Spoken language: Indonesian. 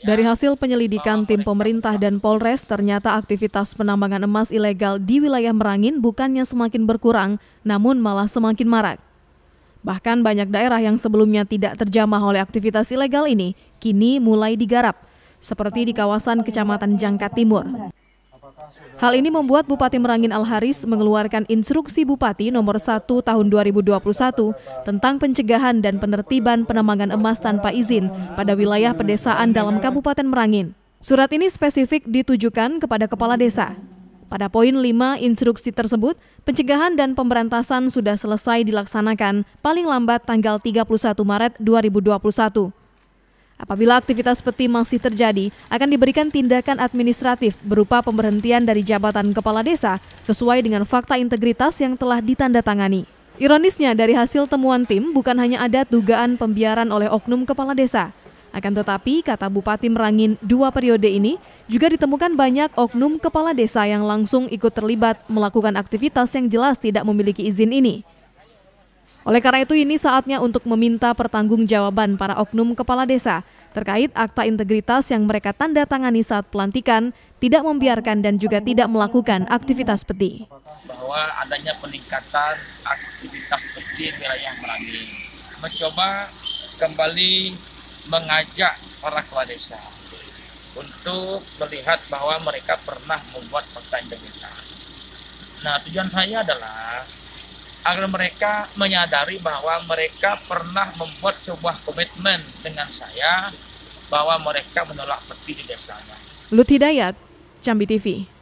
Dari hasil penyelidikan tim pemerintah dan Polres, ternyata aktivitas penambangan emas ilegal di wilayah Merangin bukannya semakin berkurang, namun malah semakin marak. Bahkan banyak daerah yang sebelumnya tidak terjamah oleh aktivitas ilegal ini, kini mulai digarap, seperti di kawasan Kecamatan Jangkat Timur. Hal ini membuat Bupati Merangin Al-Haris mengeluarkan instruksi Bupati nomor 1 tahun 2021 tentang pencegahan dan penertiban penambangan emas tanpa izin pada wilayah pedesaan dalam Kabupaten Merangin. Surat ini spesifik ditujukan kepada Kepala Desa. Pada poin 5 instruksi tersebut, pencegahan dan pemberantasan sudah selesai dilaksanakan paling lambat tanggal 31 Maret 2021. Apabila aktivitas peti masih terjadi, akan diberikan tindakan administratif berupa pemberhentian dari jabatan kepala desa sesuai dengan fakta integritas yang telah ditandatangani. Ironisnya, dari hasil temuan tim bukan hanya ada dugaan pembiaran oleh oknum kepala desa. Akan tetapi, kata Bupati Merangin 2 periode ini, juga ditemukan banyak oknum kepala desa yang langsung ikut terlibat melakukan aktivitas yang jelas tidak memiliki izin ini. Oleh karena itu, ini saatnya untuk meminta pertanggungjawaban para oknum kepala desa terkait akta integritas yang mereka tanda tangani saat pelantikan, tidak membiarkan dan juga tidak melakukan aktivitas peti. Bahwa adanya peningkatan aktivitas peti di wilayah Merangin. Mencoba kembali mengajak para kepala desa untuk melihat bahwa mereka pernah membuat fakta integritas. Nah, tujuan saya adalah agar mereka menyadari bahwa mereka pernah membuat sebuah komitmen dengan saya bahwa mereka menolak peti di desanya. Luthi Hidayat, Jambi TV.